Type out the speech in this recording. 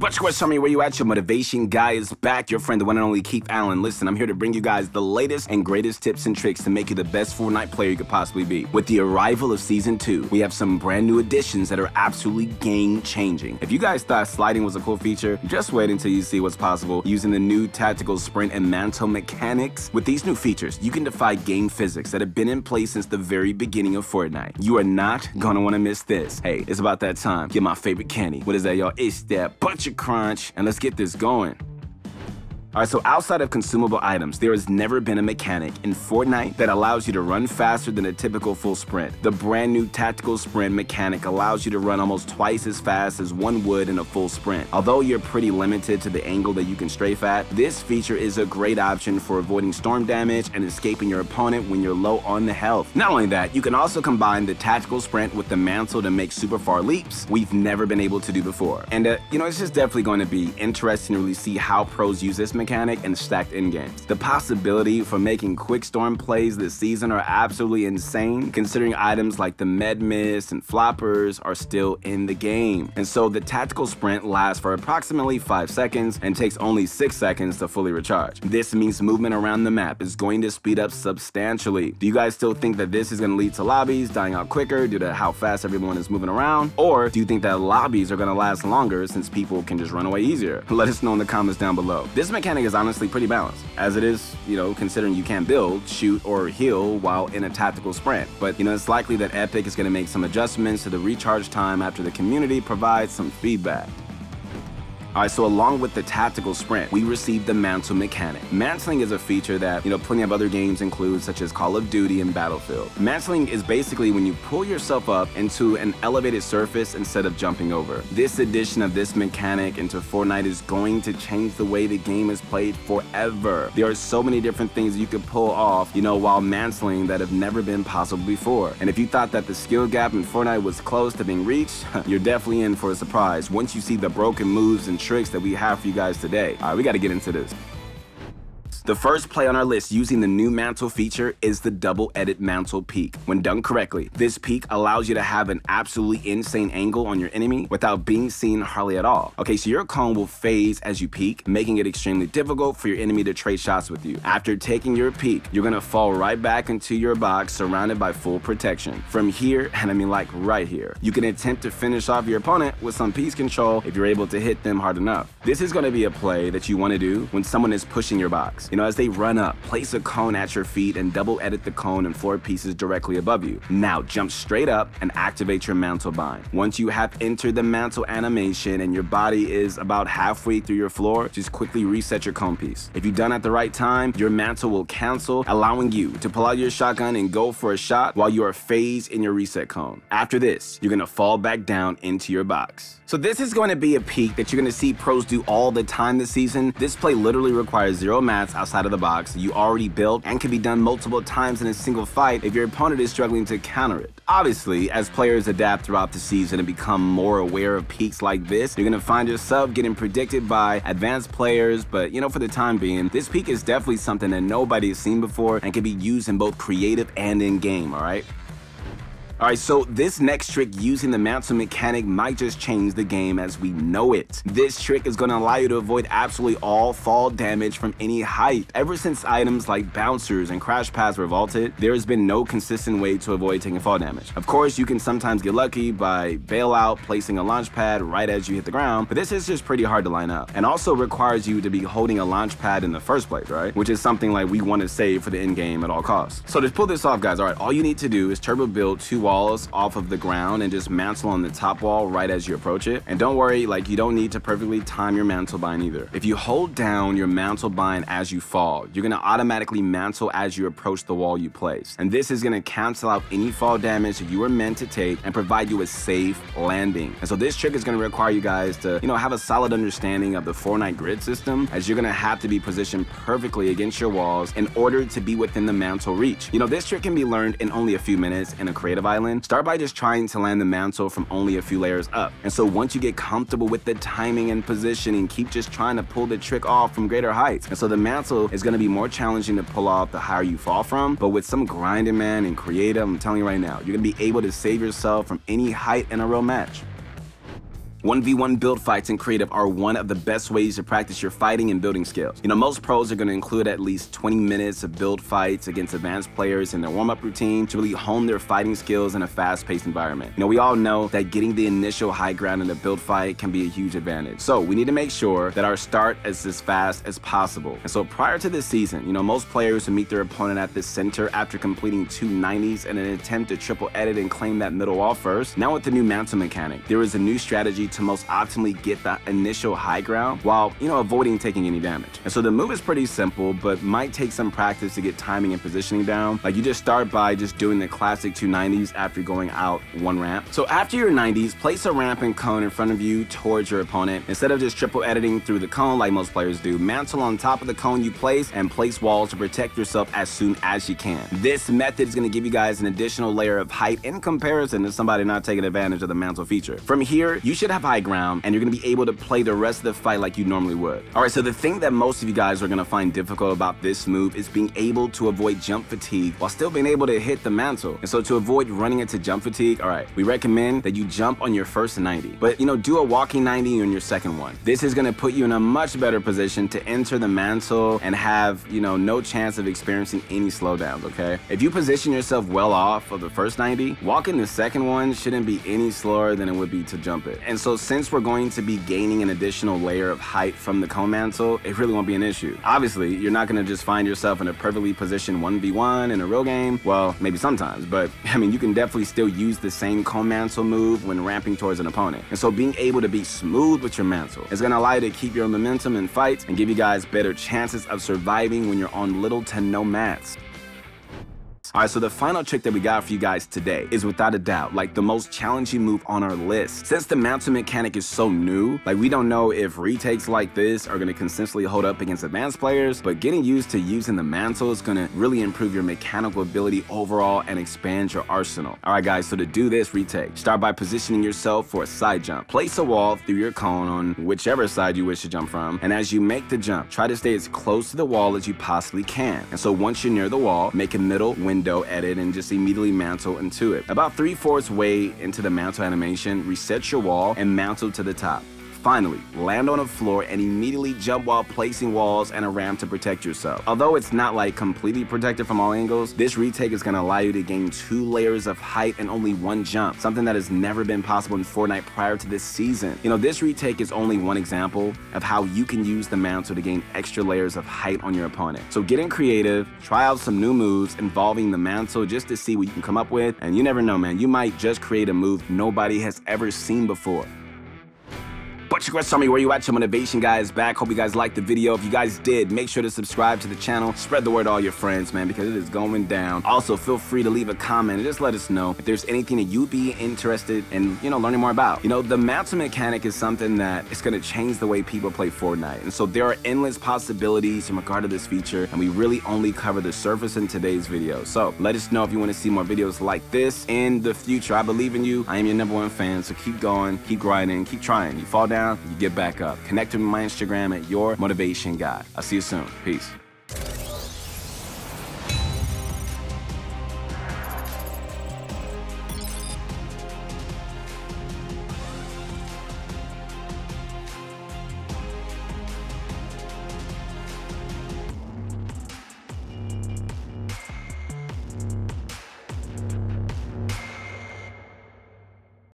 Butch Quartz, tell me where you at. Your motivation guy is back. Your friend, the one and only Keith Allen. Listen, I'm here to bring you guys the latest and greatest tips and tricks to make you the best Fortnite player you could possibly be. With the arrival of Season 2, we have some brand new additions that are absolutely game-changing. If you guys thought sliding was a cool feature, just wait until you see what's possible using the new tactical sprint and mantle mechanics. With these new features, you can defy game physics that have been in place since the very beginning of Fortnite. You are not gonna wanna miss this. Hey, it's about that time. Get my favorite candy. What is that, y'all? It's that bunch of crunch, and let's get this going. Alright, so outside of consumable items, there has never been a mechanic in Fortnite that allows you to run faster than a typical full sprint. The brand new tactical sprint mechanic allows you to run almost twice as fast as one would in a full sprint. Although you're pretty limited to the angle that you can strafe at, this feature is a great option for avoiding storm damage and escaping your opponent when you're low on the health. Not only that, you can also combine the tactical sprint with the mantle to make super far leaps we've never been able to do before. And you know, it's just definitely going to be interesting to really see how pros use this mechanic and stacked end games. The possibility for making quick storm plays this season are absolutely insane, considering items like the med mist and floppers are still in the game. And so the tactical sprint lasts for approximately 5 seconds and takes only 6 seconds to fully recharge. This means movement around the map is going to speed up substantially. Do you guys still think that this is going to lead to lobbies dying out quicker due to how fast everyone is moving around? Or do you think that lobbies are going to last longer since people can just run away easier? Let us know in the comments down below. This mechanic is honestly pretty balanced, as it is, you know, considering you can't build, shoot, or heal while in a tactical sprint. But, you know, it's likely that Epic is going to make some adjustments to the recharge time after the community provides some feedback. Alright, so along with the tactical sprint, we received the mantle mechanic. Mantling is a feature that, you know, plenty of other games include, such as Call of Duty and Battlefield. Mantling is basically when you pull yourself up into an elevated surface instead of jumping over. This addition of this mechanic into Fortnite is going to change the way the game is played forever. There are so many different things you could pull off, you know, while mantling that have never been possible before. And if you thought that the skill gap in Fortnite was close to being reached, you're definitely in for a surprise once you see the broken moves and tricks that we have for you guys today. All right, we got to get into this. The first play on our list using the new mantle feature is the double edit mantle peak. When done correctly, this peak allows you to have an absolutely insane angle on your enemy without being seen hardly at all. Okay, so your cone will phase as you peak, making it extremely difficult for your enemy to trade shots with you. After taking your peak, you're gonna fall right back into your box surrounded by full protection. From here, and I mean like right here, you can attempt to finish off your opponent with some piece control if you're able to hit them hard enough. This is gonna be a play that you wanna do when someone is pushing your box. You know, as they run up, place a cone at your feet and double edit the cone and floor pieces directly above you. Now jump straight up and activate your mantle bind. Once you have entered the mantle animation and your body is about halfway through your floor, just quickly reset your cone piece. If you've done at the right time, your mantle will cancel, allowing you to pull out your shotgun and go for a shot while you are phased in your reset cone. After this, you're gonna fall back down into your box. So this is gonna be a peak that you're gonna see pros do all the time this season. This play literally requires zero mats outside of the box you already built and can be done multiple times in a single fight if your opponent is struggling to counter it. Obviously, as players adapt throughout the season and become more aware of peaks like this, you're gonna find yourself getting predicted by advanced players, but you know, for the time being, this peak is definitely something that nobody has seen before and can be used in both creative and in game, alright? Alright, so this next trick using the mantle mechanic might just change the game as we know it. This trick is going to allow you to avoid absolutely all fall damage from any height. Ever since items like bouncers and crash pads were vaulted, there has been no consistent way to avoid taking fall damage. Of course, you can sometimes get lucky by bailout, placing a launch pad right as you hit the ground, but this is just pretty hard to line up. And also requires you to be holding a launch pad in the first place, right? Which is something like we want to save for the end game at all costs. So to pull this off, guys, alright, all you need to do is turbo build 2 walls off of the ground and just mantle on the top wall right as you approach it. And don't worry, like, you don't need to perfectly time your mantle bind either. If you hold down your mantle bind as you fall, you're gonna automatically mantle as you approach the wall you place. And this is gonna cancel out any fall damage that you were meant to take and provide you a safe landing. And so this trick is gonna require you guys to, you know, have a solid understanding of the Fortnite grid system, as you're gonna have to be positioned perfectly against your walls in order to be within the mantle reach. You know, this trick can be learned in only a few minutes in a creative island. Start by just trying to land the mantle from only a few layers up. And so once you get comfortable with the timing and positioning, keep just trying to pull the trick off from greater heights. And so the mantle is going to be more challenging to pull off the higher you fall from, but with some grinding, man, and creative, I'm telling you right now, you're going to be able to save yourself from any height in a real match. 1v1 build fights and creative are one of the best ways to practice your fighting and building skills. You know, most pros are going to include at least 20 minutes of build fights against advanced players in their warm-up routine to really hone their fighting skills in a fast-paced environment. You know, we all know that getting the initial high ground in a build fight can be a huge advantage. So we need to make sure that our start is as fast as possible. And so prior to this season, you know, most players would meet their opponent at the center after completing 290s in an attempt to triple edit and claim that middle wall first. Now with the new mantle mechanic, there is a new strategy to most optimally get the initial high ground while, you know, avoiding taking any damage. And so the move is pretty simple, but might take some practice to get timing and positioning down. Like, you just start by just doing the classic 290s after going out one ramp. So after your 90s, place a ramp and cone in front of you towards your opponent. Instead of just triple editing through the cone like most players do, mantle on top of the cone you place and place walls to protect yourself as soon as you can. This method is going to give you guys an additional layer of height in comparison to somebody not taking advantage of the mantle feature. From here, you should have high ground and you're going to be able to play the rest of the fight like you normally would. Alright, so the thing that most of you guys are going to find difficult about this move is being able to avoid jump fatigue while still being able to hit the mantle. And so to avoid running into jump fatigue, alright, we recommend that you jump on your first 90, but you know, do a walking 90 on your second one. This is going to put you in a much better position to enter the mantle and have, you know, no chance of experiencing any slowdowns, okay? If you position yourself well off of the first 90, walking the second one shouldn't be any slower than it would be to jump it. And so since we're going to be gaining an additional layer of height from the cone mantle, it really won't be an issue. Obviously, you're not going to just find yourself in a perfectly positioned 1v1 in a real game. Well, maybe sometimes, but I mean, you can definitely still use the same cone mantle move when ramping towards an opponent. And so being able to be smooth with your mantle is going to allow you to keep your momentum in fights and give you guys better chances of surviving when you're on little to no mats. Alright, so the final trick that we got for you guys today is without a doubt like the most challenging move on our list. Since the mantle mechanic is so new, like we don't know if retakes like this are going to consistently hold up against advanced players, but getting used to using the mantle is going to really improve your mechanical ability overall and expand your arsenal. Alright guys, so to do this retake, start by positioning yourself for a side jump. Place a wall through your cone on whichever side you wish to jump from, and as you make the jump, try to stay as close to the wall as you possibly can. And so once you're near the wall, make a middle window edit and just immediately mantle into it. About 3/4 way into the mantle animation, reset your wall and mantle to the top. Finally, land on the floor and immediately jump while placing walls and a ramp to protect yourself. Although it's not like completely protected from all angles, this retake is going to allow you to gain 2 layers of height and only 1 jump, something that has never been possible in Fortnite prior to this season. You know, this retake is only one example of how you can use the mantle to gain extra layers of height on your opponent. So get in creative, try out some new moves involving the mantle just to see what you can come up with, and you never know, man, you might just create a move nobody has ever seen before. Butch Quartz, tell me where you at, your motivation guys back. Hope you guys liked the video. If you guys did, make sure to subscribe to the channel. Spread the word to all your friends, man, because it is going down. Also, feel free to leave a comment and just let us know if there's anything that you'd be interested in, you know, learning more about. You know, the mantle mechanic is something that is going to change the way people play Fortnite. And so there are endless possibilities in regard to this feature, and we really only cover the surface in today's video. So let us know if you want to see more videos like this in the future. I believe in you. I am your #1 fan, so keep going, keep grinding, keep trying. You fall down, you get back up. Connect with my Instagram at @YourMotivationGuy. I'll see you soon. Peace.